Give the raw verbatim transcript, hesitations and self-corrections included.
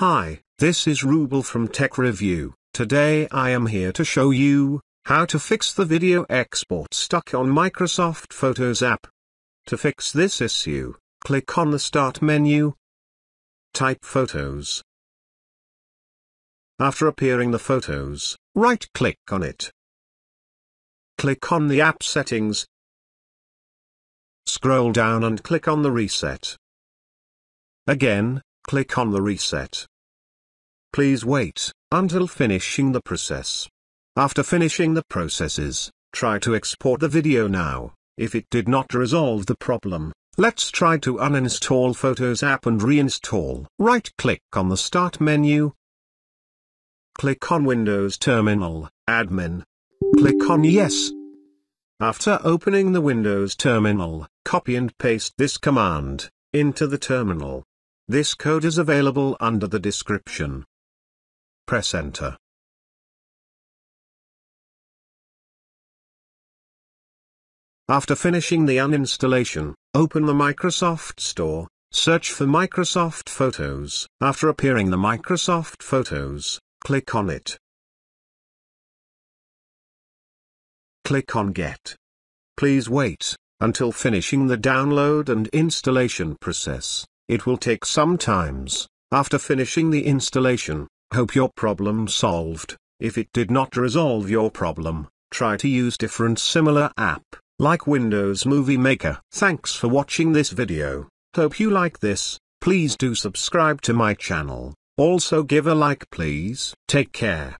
Hi, this is Rubel from Tech Review. Today I am here to show you how to fix the video export stuck on Microsoft Photos app. To fix this issue, click on the Start menu. Type Photos. After appearing the Photos, right-click on it. Click on the App Settings. Scroll down and click on the Reset. Again, click on the Reset. Please wait until finishing the process. After finishing the processes, try to export the video now. If it did not resolve the problem, let's try to uninstall Photos app and reinstall. Right-click on the Start menu. Click on Windows Terminal, Admin. Click on Yes. After opening the Windows Terminal, copy and paste this command into the terminal. This code is available under the description. Press Enter. After finishing the uninstallation, open the Microsoft Store, search for Microsoft Photos. After appearing the Microsoft Photos, click on it. Click on Get. Please wait until finishing the download and installation process. It will take some times. After finishing the installation, hope your problem solved. If it did not resolve your problem, try to use different similar app, like Windows Movie Maker. Thanks for watching this video. Hope you like this. Please do subscribe to my channel. Also give a like please. Take care.